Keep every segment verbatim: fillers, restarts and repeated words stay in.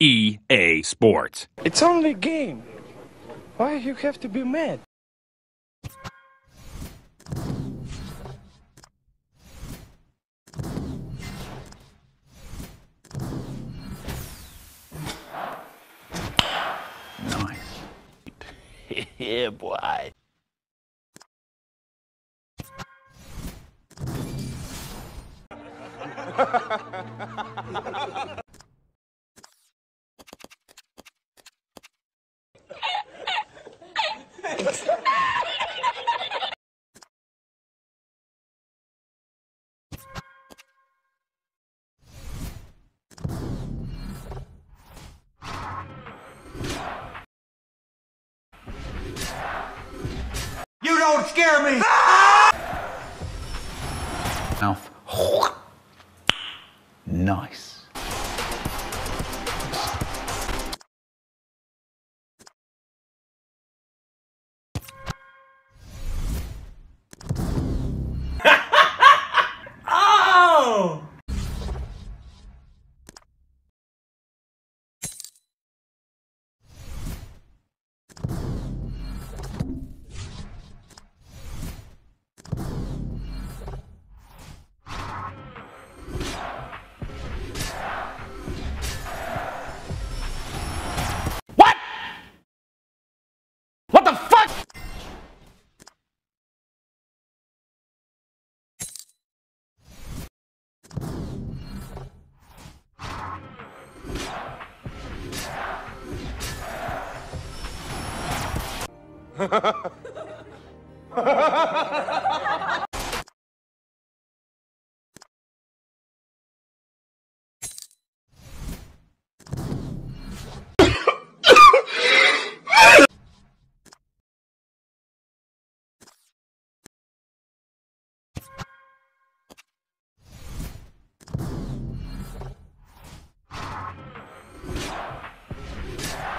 E A Sports. It's only a game. Why you have to be mad? Nice. Yeah, boy. You don't scare me! Mouth. Nice.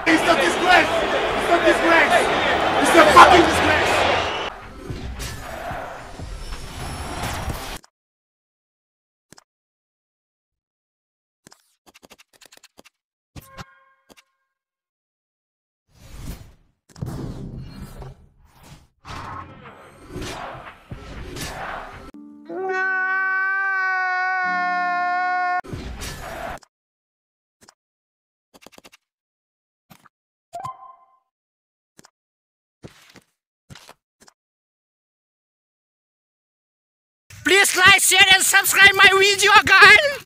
It's a disgrace! It's a disgrace! It's a fucking disgrace! Please like, share and subscribe my video, guys!